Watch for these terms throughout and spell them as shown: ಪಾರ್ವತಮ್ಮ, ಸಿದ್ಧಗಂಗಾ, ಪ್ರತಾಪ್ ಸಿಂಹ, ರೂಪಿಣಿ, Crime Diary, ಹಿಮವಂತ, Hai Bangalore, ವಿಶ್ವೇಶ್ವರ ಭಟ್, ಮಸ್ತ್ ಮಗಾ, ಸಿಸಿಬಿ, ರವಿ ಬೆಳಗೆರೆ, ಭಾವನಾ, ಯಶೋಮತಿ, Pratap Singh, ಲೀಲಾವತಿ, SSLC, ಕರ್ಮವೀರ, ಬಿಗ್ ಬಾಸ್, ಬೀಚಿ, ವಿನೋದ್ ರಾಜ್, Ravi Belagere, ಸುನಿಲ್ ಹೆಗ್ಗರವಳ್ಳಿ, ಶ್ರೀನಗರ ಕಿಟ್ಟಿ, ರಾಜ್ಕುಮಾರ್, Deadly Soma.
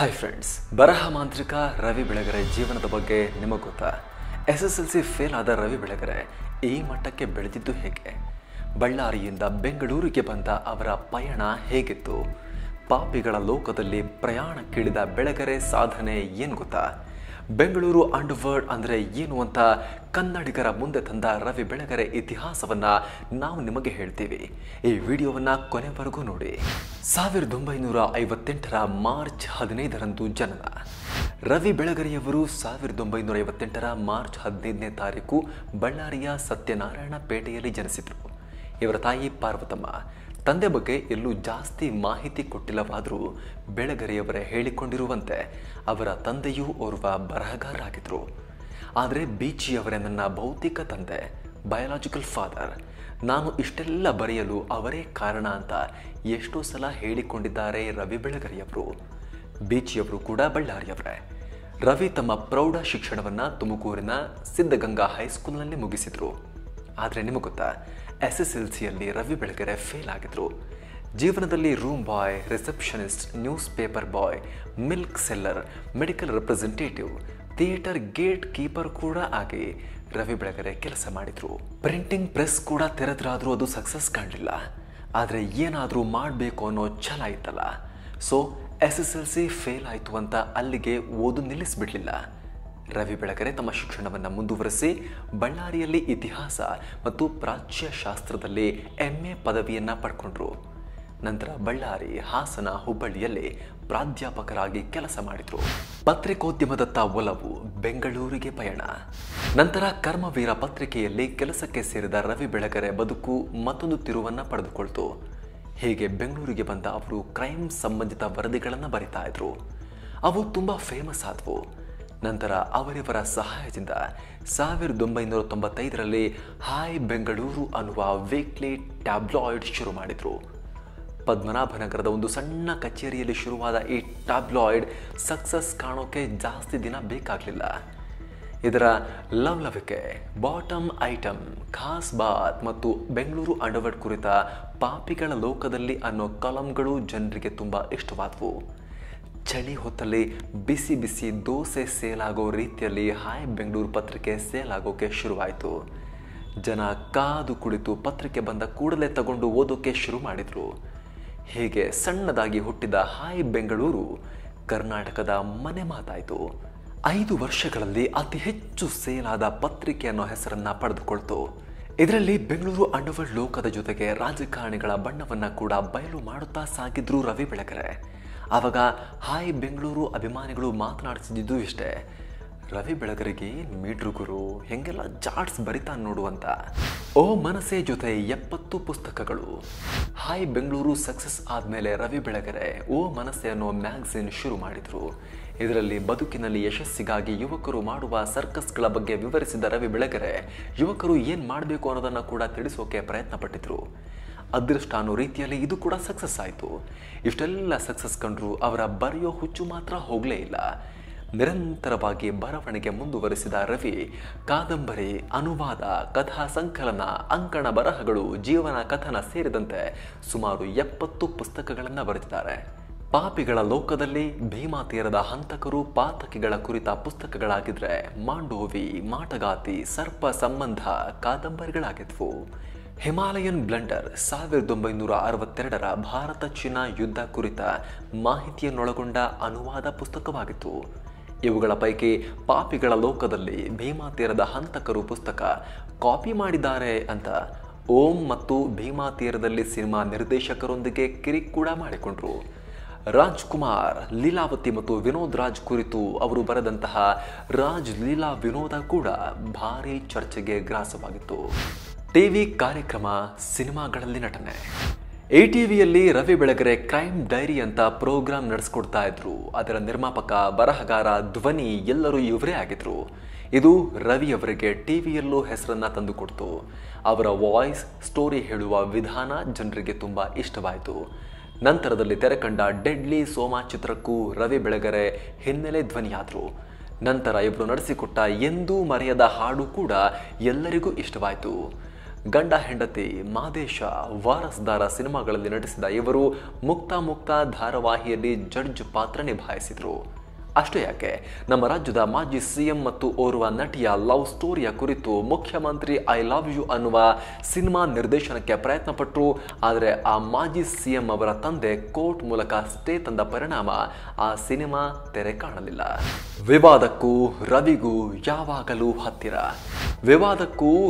Hi friends, ಬರಹ ಮಾಂತ್ರಿಕ ರವಿ ಬೆಳಗೆರೆ ಜೀವನದ ಬಗ್ಗೆ ನಿಮಗೆ ಗೊತ್ತಾ? SSLC ಫೇಲ್ ಆದ ರವಿ ಬೆಳಗೆರೆ ಈ ಮಟ್ಟಕ್ಕೆ ಬೆಳೆದಿದ್ದು ಹೇಗೆ? ಬಳ್ಳಾರಿಯಿಂದ ಬೆಂಗಳೂರಿಗೆ ಬಂದ ಅವರ ಪಯಣ ಹೇಗಿತ್ತು? ಪಾಪಿಗಳ ಲೋಕದಲ್ಲಿ ಪ್ರಯಾಣಕ್ಕಿಳಿದ ಬೆಳಗೆರೆ ಸಾಧನೆ ಏನು ಗೊತ್ತಾ? ಬೆಂಗಳೂರು ಅಂಡರ್ವರ್ಲ್ಡ್ ಅಂದರೆ ಏನು ಅಂತ ಕನ್ನಡಿಗರ ಮುಂದೆ ತಂದ ರವಿ ಬೆಳಗೆರೆ ಇತಿಹಾಸವನ್ನು ನಾವು ನಿಮಗೆ ಹೇಳ್ತೀವಿ. ಈ ವಿಡಿಯೋವನ್ನು ಕೊನೆವರೆಗೂ ನೋಡಿ. 1958ರ ಮಾರ್ಚ್ 15ರಂದು ಜನನ ರವಿ ಬೆಳಗೆರೆಯವರು. 1958ರ ಮಾರ್ಚ್ 15ನೇ ತಾರೀಕು ಬಳ್ಳಾರಿಯ ಸತ್ಯನಾರಾಯಣ ಪೇಟೆಯಲ್ಲಿ ಜನಿಸಿದರು. ಇವರ ತಾಯಿ ಪಾರ್ವತಮ್ಮ. ತಂದೆ ಬಗ್ಗೆ ಎಲ್ಲೂ ಜಾಸ್ತಿ ಮಾಹಿತಿ ಕೊಟ್ಟಿಲ್ಲವಾದರೂ ಬೆಳಗೆರೆಯವರೇ ಹೇಳಿಕೊಂಡಿರುವಂತೆ ಅವರ ತಂದೆಯೂ ಓರ್ವ ಬರಹಗಾರರಾಗಿದ್ದರು. ಆದರೆ ಬೀಚಿಯವರೇ ನನ್ನ ಭೌತಿಕ ತಂದೆ, ಬಯಾಲಜಿಕಲ್ ಫಾದರ್, ನಾನು ಇಷ್ಟೆಲ್ಲ ಬರೆಯಲು ಅವರೇ ಕಾರಣ ಅಂತ ಎಷ್ಟೋ ಸಲ ಹೇಳಿಕೊಂಡಿದ್ದಾರೆ ರವಿ ಬೆಳಗೆರೆಯವರು. ಬೀಚಿಯವರು ಕೂಡ ಬಳ್ಳಾರಿಯವರೇ. ರವಿ ತಮ್ಮ ಪ್ರೌಢ ಶಿಕ್ಷಣವನ್ನು ತುಮಕೂರಿನ ಸಿದ್ಧಗಂಗಾ ಹೈಸ್ಕೂಲ್ನಲ್ಲಿ ಮುಗಿಸಿದರು. ಆದರೆ ನಿಮಗೆ ಗೊತ್ತಾ, SSLCಯಲ್ಲಿ ರವಿ ಬೆಳಗೆರೆ ಫೇಲ್ ಆಗಿದ್ರು. ಜೀವನದಲ್ಲಿ room boy, receptionist, news paper boy, milk seller, medical representative, theatre gate keeper ಕೂಡ ಆಗಿ ರವಿ ಬೆಳಗೆರೆ ಕೆಲಸ ಮಾಡಿದರು. ಪ್ರಿಂಟಿಂಗ್ ಪ್ರೆಸ್ ಕೂಡ ತೆರೆದ್ರಾದರೂ ಅದು ಸಕ್ಸಸ್ ಕಾಣಲಿಲ್ಲ. ಆದರೆ ಏನಾದರೂ ಮಾಡಬೇಕು ಅನ್ನೋ ಛಲ ಇತ್ತಲ್ಲ. ಸೊ SSLC ಫೇಲ್ ಆಯಿತು ಅಂತ ಅಲ್ಲಿಗೆ ಓದು ನಿಲ್ಲಿಸ್ಬಿಡ್ಲಿಲ್ಲ. ರವಿ ಬೆಳಗೆರೆ ತಮ್ಮ ಶಿಕ್ಷಣವನ್ನು ಮುಂದುವರೆಸಿ ಬಳ್ಳಾರಿಯಲ್ಲಿ ಇತಿಹಾಸ ಮತ್ತು ಪ್ರಾಚ್ಯಶಾಸ್ತ್ರದಲ್ಲಿ MA ಪದವಿಯನ್ನು ಪಡ್ಕೊಂಡ್ರು. ನಂತರ ಬಳ್ಳಾರಿ, ಹಾಸನ, ಹುಬ್ಬಳ್ಳಿಯಲ್ಲಿ ಪ್ರಾಧ್ಯಾಪಕರಾಗಿ ಕೆಲಸ ಮಾಡಿದರು. ಪತ್ರಿಕೋದ್ಯಮದತ್ತ ಒಲವು, ಬೆಂಗಳೂರಿಗೆ ಪಯಣ. ನಂತರ ಕರ್ಮವೀರ ಪತ್ರಿಕೆಯಲ್ಲಿ ಕೆಲಸಕ್ಕೆ ಸೇರಿದ ರವಿ ಬೆಳಗೆರೆ ಬದುಕು ಮತ್ತೊಂದು ತಿರುವನ್ನು ಪಡೆದುಕೊಳ್ತು. ಹೀಗೆ ಬೆಂಗಳೂರಿಗೆ ಬಂದ ಅವರು ಕ್ರೈಮ್ ಸಂಬಂಧಿತ ವರದಿಗಳನ್ನು ಬರಿತಾ ಇದ್ರು. ಅವು ತುಂಬ ಫೇಮಸ್ ಆದವು. ನಂತರ ಅವರಿವರ ಸಹಾಯದಿಂದ 1995ರಲ್ಲಿ ಹಾಯ್ ಬೆಂಗಳೂರು ಅನ್ನುವ ವೀಕ್ಲಿ ಟ್ಯಾಬ್ಲಾಯ್ಡ್ ಶುರು ಮಾಡಿದರು. ಪದ್ಮನಾಭನಗರದ ಒಂದು ಸಣ್ಣ ಕಚೇರಿಯಲ್ಲಿ ಶುರುವಾದ ಈ ಟ್ಯಾಬ್ಲಾಯ್ಡ್ ಸಕ್ಸಸ್ ಕಾಣೋಕೆ ಜಾಸ್ತಿ ದಿನ ಬೇಕಾಗಲಿಲ್ಲ. ಇದರ ಲವ್ಲವಿಕೆ, ಬಾಟಮ್ ಐಟಮ್, ಖಾಸ್ ಬಾತ್ ಮತ್ತು ಬೆಂಗಳೂರು ಅಂಡರ್ವರ್ಲ್ಡ್ ಕುರಿತ ಪಾಪಿಗಳ ಲೋಕದಲ್ಲಿ ಅನ್ನೋ ಕಾಲಮ್ಗಳು ಜನರಿಗೆ ತುಂಬ ಇಷ್ಟವಾದವು. ಚಳಿ ಹೊತ್ತಲ್ಲಿ ಬಿಸಿ ಬಿಸಿ ದೋಸೆ ಸೇಲಾಗೋ ರೀತಿಯಲ್ಲಿ ಹಾಯ್ ಬೆಂಗಳೂರು ಪತ್ರಿಕೆ ಸೇಲಾಗೋಕೆ ಶುರುವಾಯಿತು. ಜನ ಕಾದು ಕುಳಿತು ಪತ್ರಿಕೆ ಬಂದ ಕೂಡಲೇ ತಗೊಂಡು ಓದೋಕೆ ಶುರು ಮಾಡಿದರು. ಹೀಗೆ ಸಣ್ಣದಾಗಿ ಹುಟ್ಟಿದ ಹಾಯ್ ಬೆಂಗಳೂರು ಕರ್ನಾಟಕದ ಮನೆ ಮಾತಾಯಿತು. 5 ವರ್ಷಗಳಲ್ಲಿ ಅತಿ ಹೆಚ್ಚು ಸೇಲಾದ ಪತ್ರಿಕೆ ಅನ್ನೋ ಹೆಸರನ್ನು ಪಡೆದುಕೊಳ್ತು. ಇದರಲ್ಲಿ ಬೆಂಗಳೂರು ಅಂಡರ್ವರ್ಲ್ಡ್ ಲೋಕದ ಜೊತೆಗೆ ರಾಜಕಾರಣಿಗಳ ಬಣ್ಣವನ್ನು ಕೂಡ ಬಯಲು ಮಾಡುತ್ತಾ ಸಾಗಿದ್ರು ರವಿ ಬೆಳಗೆರೆ. ಆವಾಗ ಹಾಯ್ ಬೆಂಗಳೂರು ಅಭಿಮಾನಿಗಳು ಮಾತನಾಡಿಸಿದ್ದು ಇಷ್ಟೇ, ರವಿ ಬೆಳಗೆರೆಗೆ ಮೀಟ್ರು ಗುರು, ಹೆಂಗೆಲ್ಲ ಚಾರ್ಟ್ಸ್ ಬರಿತಾ ನೋಡುವಂತ. ಓ ಮನಸ್ಸೇ ಜೊತೆ 70 ಪುಸ್ತಕಗಳು. ಹಾಯ್ ಬೆಂಗಳೂರು ಸಕ್ಸಸ್ ಆದಮೇಲೆ ರವಿ ಬೆಳಗೆರೆ ಓ ಮನಸ್ಸೆ ಅನ್ನೋ ಮ್ಯಾಗಝೀನ್ ಶುರು ಮಾಡಿದರು. ಇದರಲ್ಲಿ ಬದುಕಿನಲ್ಲಿ ಯಶಸ್ಸಿಗಾಗಿ ಯುವಕರು ಮಾಡುವ ಸರ್ಕಸ್ಗಳ ಬಗ್ಗೆ ವಿವರಿಸಿದ ರವಿ ಬೆಳಗೆರೆ ಯುವಕರು ಏನು ಮಾಡಬೇಕು ಅನ್ನೋದನ್ನು ಕೂಡ ತಿಳಿಸೋಕೆ ಪ್ರಯತ್ನ ಪಟ್ಟಿದ್ರು. ಅದೃಷ್ಟ ಅನ್ನೋ ರೀತಿಯಲ್ಲಿ ಇದು ಕೂಡ ಸಕ್ಸಸ್ ಆಯಿತು. ಇಷ್ಟೆಲ್ಲ ಸಕ್ಸಸ್ ಕಂಡ್ರೂ ಅವರ ಬರೆಯೋ ಹುಚ್ಚು ಮಾತ್ರ ಹೋಗಲೇ ಇಲ್ಲ. ನಿರಂತರವಾಗಿ ಬರವಣಿಗೆ ಮುಂದುವರೆಸಿದ ರವಿ ಕಾದಂಬರಿ, ಅನುವಾದ, ಕಥಾ ಸಂಕಲನ, ಅಂಕಣ ಬರಹಗಳು, ಜೀವನ ಕಥನ ಸೇರಿದಂತೆ ಸುಮಾರು 70 ಪುಸ್ತಕಗಳನ್ನು ಬರೆದಿದ್ದಾರೆ. ಪಾಪಿಗಳ ಲೋಕದಲ್ಲಿ, ಭೀಮಾ ತೀರದ ಹಂತಕರು, ಪಾತಕಿಗಳ ಕುರಿತ ಪುಸ್ತಕಗಳಾಗಿದ್ದರೆ ಮಾಂಡೋವಿ, ಮಾಟಗಾತಿ, ಸರ್ಪ ಸಂಬಂಧ ಕಾದಂಬರಿಗಳಾಗಿದ್ವು. ಹಿಮಾಲಯನ್ ಬ್ಲಂಡರ್ 1962ರ ಭಾರತ ಚೀನಾ ಯುದ್ಧ ಕುರಿತ ಮಾಹಿತಿಯನ್ನೊಳಗೊಂಡ ಅನುವಾದ ಪುಸ್ತಕವಾಗಿತ್ತು. ಇವುಗಳ ಪೈಕಿ ಪಾಪಿಗಳ ಲೋಕದಲ್ಲಿ ಭೀಮಾ ತೀರದ ಹಂತಕರು ಪುಸ್ತಕ ಕಾಪಿ ಮಾಡಿದ್ದಾರೆ ಅಂತ ಓಂ ಮತ್ತು ಭೀಮಾ ತೀರದಲ್ಲಿ ಸಿನಿಮಾ ನಿರ್ದೇಶಕರೊಂದಿಗೆ ಕಿರಿಕ್ ಕೂಡ ಮಾಡಿಕೊಂಡ್ರು. ರಾಜ್ಕುಮಾರ್, ಲೀಲಾವತಿ ಮತ್ತು ವಿನೋದ್ ರಾಜ್ ಕುರಿತು ಅವರು ಬರೆದಂತಹ ರಾಜ್ ಲೀಲಾ ವಿನೋದ ಕೂಡ ಭಾರೀ ಚರ್ಚೆಗೆ ಗ್ರಾಸವಾಗಿತ್ತು. ಟಿವಿ ಕಾರ್ಯಕ್ರಮ, ಸಿನಿಮಾಗಳಲ್ಲಿ ನಟನೆ. ETVಯಲ್ಲಿ ರವಿ ಬೆಳಗೆರೆ ಕ್ರೈಮ್ ಡೈರಿ ಅಂತ ಪ್ರೋಗ್ರಾಮ್ ನಡೆಸ್ಕೊಡ್ತಾ ಇದ್ರು. ಅದರ ನಿರ್ಮಾಪಕ, ಬರಹಗಾರ, ಧ್ವನಿ ಎಲ್ಲರೂ ಇವರೇ ಆಗಿದ್ರು. ಇದು ರವಿಯವರಿಗೆ ಟಿವಿಯಲ್ಲೂ ಹೆಸರನ್ನು ತಂದುಕೊಡ್ತು. ಅವರ ವಾಯ್ಸ್, ಸ್ಟೋರಿ ಹೇಳುವ ವಿಧಾನ ಜನರಿಗೆ ತುಂಬ ಇಷ್ಟವಾಯಿತು. ನಂತರದಲ್ಲಿ ತೆರೆ ಕಂಡ ಡೆಡ್ಲಿ ಸೋಮಾ ಚಿತ್ರಕ್ಕೂ ರವಿ ಬೆಳಗೆರೆ ಹಿನ್ನೆಲೆ ಧ್ವನಿಯಾದರು. ನಂತರ ಇವರು ನಡೆಸಿಕೊಟ್ಟ ಎಂದೂ ಮರೆಯದ ಹಾಡು ಕೂಡ ಎಲ್ಲರಿಗೂ ಇಷ್ಟವಾಯಿತು. ಗಂಡ ಹೆಂಡತಿ, ಮಾದೇಶ, ವಾರಸ್ದಾರ ಸಿನಿಮಾಗಳಲ್ಲಿ ನಟಿಸಿದ ಇವರು ಮುಕ್ತ ಧಾರಾವಾಹಿಯಲ್ಲಿ ಜಡ್ಜ್ ಪಾತ್ರ ನಿಭಾಯಿಸಿದರು. ಅಷ್ಟೇ ಯಾಕೆ, ನಮ್ಮ ರಾಜ್ಯದ ಮಾಜಿ ಸಿಎಂ ಮತ್ತು ಓರ್ವ ನಟಿಯ ಲವ್ ಸ್ಟೋರಿಯ ಕುರಿತು ಮುಖ್ಯಮಂತ್ರಿ ಐ ಲವ್ ಯು ಅನ್ನುವ ಸಿನಿಮಾ ನಿರ್ದೇಶನಕ್ಕೆ ಪ್ರಯತ್ನ ಪಟ್ಟರು. ಆದರೆ ಆ ಮಾಜಿ ಸಿಎಂ ಅವರ ತಂದೆ ಕೋರ್ಟ್ ಮೂಲಕ ಸ್ಟೇ ತಂದ ಪರಿಣಾಮ ಆ ಸಿನಿಮಾ ತೆರೆ ಕಾಣಲಿಲ್ಲ. ವಿವಾದಕ್ಕೂ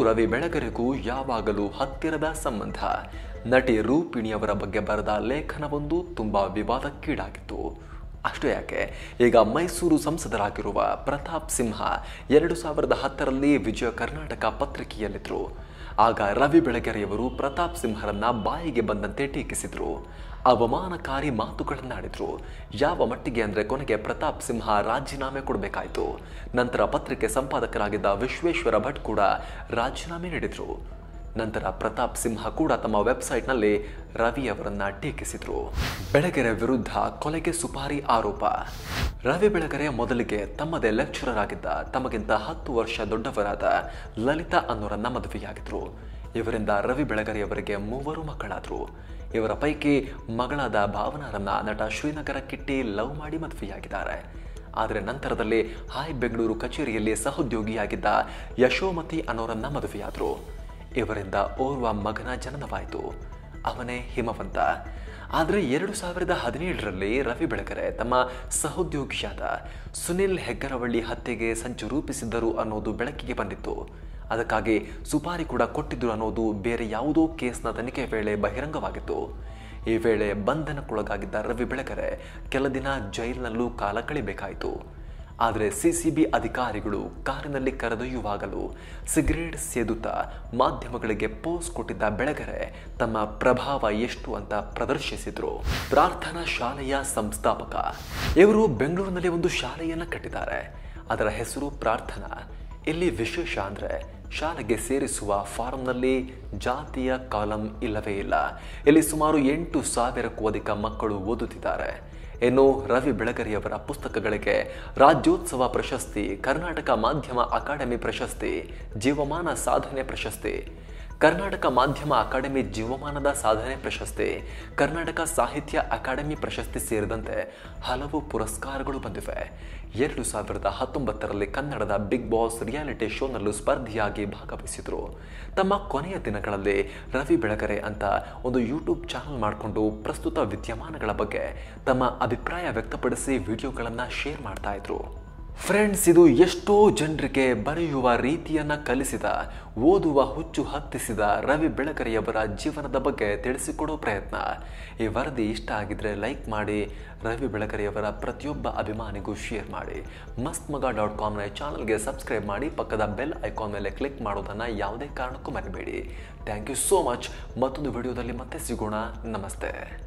ರವಿ ಬೆಳಗೆರೆಗೂ ಯಾವಾಗಲೂ ಹತ್ತಿರದ ಸಂಬಂಧ. ನಟಿ ರೂಪಿಣಿಯವರ ಬಗ್ಗೆ ಬರೆದ ಲೇಖನವೊಂದು ತುಂಬಾ ವಿವಾದಕ್ಕೀಡಾಗಿತ್ತು. ಅಷ್ಟೇ ಯಾಕೆ, ಈಗ ಮೈಸೂರು ಸಂಸದರಾಗಿರುವ ಪ್ರತಾಪ್ ಸಿಂಹ 2010ರಲ್ಲಿ ವಿಜಯ ಕರ್ನಾಟಕ ಪತ್ರಿಕೆಯಲ್ಲಿದ್ದರು. ಆಗ ರವಿ ಬೆಳಗೆರೆಯವರು ಪ್ರತಾಪ್ ಸಿಂಹರನ್ನ ಬಾಯಿಗೆ ಬಂದಂತೆ ಟೀಕಿಸಿದರು, ಅವಮಾನಕಾರಿ ಮಾತುಗಳನ್ನಾಡಿದರು. ಯಾವ ಮಟ್ಟಿಗೆ ಅಂದರೆ, ಕೊನೆಗೆ ಪ್ರತಾಪ್ ಸಿಂಹ ರಾಜೀನಾಮೆ ಕೊಡಬೇಕಾಯಿತು. ನಂತರ ಪತ್ರಿಕೆ ಸಂಪಾದಕರಾಗಿದ್ದ ವಿಶ್ವೇಶ್ವರ ಭಟ್ ಕೂಡ ರಾಜೀನಾಮೆ ನೀಡಿದರು. ನಂತರ ಪ್ರತಾಪ್ ಸಿಂಹ ಕೂಡ ತಮ್ಮ ವೆಬ್ಸೈಟ್ನಲ್ಲಿ ರವಿ ಅವರನ್ನು ಟೀಕಿಸಿದರು. ಬೆಳಗೆರೆ ವಿರುದ್ಧ ಕೊಲೆಗೆ ಸುಪಾರಿ ಆರೋಪ. ರವಿ ಬೆಳಗೆರೆ ಮೊದಲಿಗೆ ತಮ್ಮದೇ ಲೆಕ್ಚರರ್ ಆಗಿದ್ದ, ತಮಗಿಂತ 10 ವರ್ಷ ದೊಡ್ಡವರಾದ ಲಲಿತಾ ಅನ್ನೋರನ್ನ ಮದುವೆಯಾಗಿದ್ರು. ಇವರಿಂದ ರವಿ ಬೆಳಗೆರೆಯವರಿಗೆ 3 ಮಕ್ಕಳಾದರು. ಇವರ ಪೈಕಿ ಮಗಳಾದ ಭಾವನಾರನ್ನ ನಟ ಶ್ರೀನಗರ ಕಿಟ್ಟಿ ಲವ್ ಮಾಡಿ ಮದುವೆಯಾಗಿದ್ದಾರೆ. ಆದರೆ ನಂತರದಲ್ಲಿ ಹಾಯ್ ಬೆಂಗಳೂರು ಕಚೇರಿಯಲ್ಲಿ ಸಹೋದ್ಯೋಗಿಯಾಗಿದ್ದ ಯಶೋಮತಿ ಅನ್ನೋರನ್ನ ಮದುವೆಯಾದರು. ಇವರಿಂದ ಓರ್ವ ಮಗನ ಜನನವಾಯಿತು, ಅವನೇ ಹಿಮವಂತ. ಆದರೆ 2017ರಲ್ಲಿ ರವಿ ಬೆಳಗೆರೆ ತಮ್ಮ ಸಹೋದ್ಯೋಗಿಯಾದ ಸುನಿಲ್ ಹೆಗ್ಗರವಳ್ಳಿ ಹತ್ಯೆಗೆ ಸಂಚು ರೂಪಿಸಿದ್ದರು ಅನ್ನೋದು ಬೆಳಕಿಗೆ ಬಂದಿತ್ತು. ಅದಕ್ಕಾಗಿ ಸುಪಾರಿ ಕೂಡ ಕೊಟ್ಟಿದ್ದರು ಅನ್ನೋದು ಬೇರೆ ಯಾವುದೋ ಕೇಸ್ನ ತನಿಖೆ ವೇಳೆ ಬಹಿರಂಗವಾಗಿತ್ತು. ಈ ವೇಳೆ ಬಂಧನಕ್ಕೊಳಗಾಗಿದ್ದ ರವಿ ಬೆಳಗೆರೆ ಕೆಲ ದಿನ ಜೈಲಿನಲ್ಲೂ ಕಾಲ ಕಳಿಬೇಕಾಯಿತು. ಆದರೆ ಸಿಸಿಬಿ ಅಧಿಕಾರಿಗಳು ಕಾರಿನಲ್ಲಿ ಕರೆದೊಯ್ಯುವಾಗಲೂ ಸಿಗರೇಟ್ ಸೇದುತ್ತಾ ಮಾಧ್ಯಮಗಳಿಗೆ ಪೋಸ್ ಕೊಟ್ಟಿದ್ದ ಬೆಳಗೆರೆ ತಮ್ಮ ಪ್ರಭಾವ ಎಷ್ಟು ಅಂತ ಪ್ರದರ್ಶಿಸಿದರು. ಪ್ರಾರ್ಥನಾ ಶಾಲೆಯ ಸಂಸ್ಥಾಪಕ ಇವರು ಬೆಂಗಳೂರಿನಲ್ಲಿ ಒಂದು ಶಾಲೆಯನ್ನು ಕಟ್ಟಿದ್ದಾರೆ. ಅದರ ಹೆಸರು ಪ್ರಾರ್ಥನಾ. ಇಲ್ಲಿ ವಿಶೇಷ ಅಂದರೆ, ಶಾಲೆಗೆ ಸೇರಿಸುವ ಫಾರಂನಲ್ಲಿ ಜಾತಿಯ ಕಾಲಂ ಇಲ್ಲವೇ ಇಲ್ಲ. ಇಲ್ಲಿ ಸುಮಾರು 8,000ಕ್ಕೂ ಅಧಿಕ ಮಕ್ಕಳು ಓದುತ್ತಿದ್ದಾರೆ. ಇನ್ನು ರವಿ ಬೆಳಗೆರೆಯವರ ಪುಸ್ತಕಗಳಿಗೆ ರಾಜ್ಯೋತ್ಸವ ಪ್ರಶಸ್ತಿ, ಕರ್ನಾಟಕ ಮಾಧ್ಯಮ ಅಕಾಡೆಮಿ ಪ್ರಶಸ್ತಿ, ಜೀವಮಾನ ಸಾಧನೆ ಪ್ರಶಸ್ತಿ, ಕರ್ನಾಟಕ ಮಾಧ್ಯಮ ಅಕಾಡೆಮಿ ಜೀವಮಾನದ ಸಾಧನೆ ಪ್ರಶಸ್ತಿ, ಕರ್ನಾಟಕ ಸಾಹಿತ್ಯ ಅಕಾಡೆಮಿ ಪ್ರಶಸ್ತಿ ಸೇರಿದಂತೆ ಹಲವು ಪುರಸ್ಕಾರಗಳು ಬಂದಿವೆ. 2019ರಲ್ಲಿ ಕನ್ನಡದ ಬಿಗ್ ಬಾಸ್ ರಿಯಾಲಿಟಿ ಶೋನಲ್ಲೂ ಸ್ಪರ್ಧಿಯಾಗಿ ಭಾಗವಹಿಸಿದರು. ತಮ್ಮ ಕೊನೆಯ ದಿನಗಳಲ್ಲಿ ರವಿ ಬೆಳಗೆರೆ ಅಂತ ಒಂದು ಯೂಟ್ಯೂಬ್ ಚಾನಲ್ ಮಾಡಿಕೊಂಡು ಪ್ರಸ್ತುತ ವಿದ್ಯಮಾನಗಳ ಬಗ್ಗೆ ತಮ್ಮ ಅಭಿಪ್ರಾಯ ವ್ಯಕ್ತಪಡಿಸಿ ವಿಡಿಯೋಗಳನ್ನು ಶೇರ್ ಮಾಡ್ತಾ ಇದ್ರು. ಫ್ರೆಂಡ್ಸ್, ಇದು ಎಷ್ಟೋ ಜನರಿಗೆ ಬರೆಯುವ ರೀತಿಯನ್ನು ಕಲಿಸಿದ, ಓದುವ ಹುಚ್ಚು ಹತ್ತಿಸಿದ ರವಿ ಬೆಳಗೆರೆಯವರ ಜೀವನದ ಬಗ್ಗೆ ತಿಳಿಸಿಕೊಡೋ ಪ್ರಯತ್ನ. ಈ ವರದಿ ಇಷ್ಟ ಆಗಿದ್ರೆ ಲೈಕ್ ಮಾಡಿ, ರವಿ ಬೆಳಗೆರೆಯವರ ಪ್ರತಿಯೊಬ್ಬ ಅಭಿಮಾನಿಗೂ ಶೇರ್ ಮಾಡಿ. ಮಸ್ತ್ ಮಗಾ .comನ ಚಾನಲ್ಗೆ ಸಬ್ಸ್ಕ್ರೈಬ್ ಮಾಡಿ, ಪಕ್ಕದ ಬೆಲ್ ಐಕಾನ್ ಮೇಲೆ ಕ್ಲಿಕ್ ಮಾಡೋದನ್ನು ಯಾವುದೇ ಕಾರಣಕ್ಕೂ ಮರಿಬೇಡಿ. Thank you so much. ಮತ್ತೊಂದು ವಿಡಿಯೋದಲ್ಲಿ ಮತ್ತೆ ಸಿಗೋಣ. ನಮಸ್ತೆ.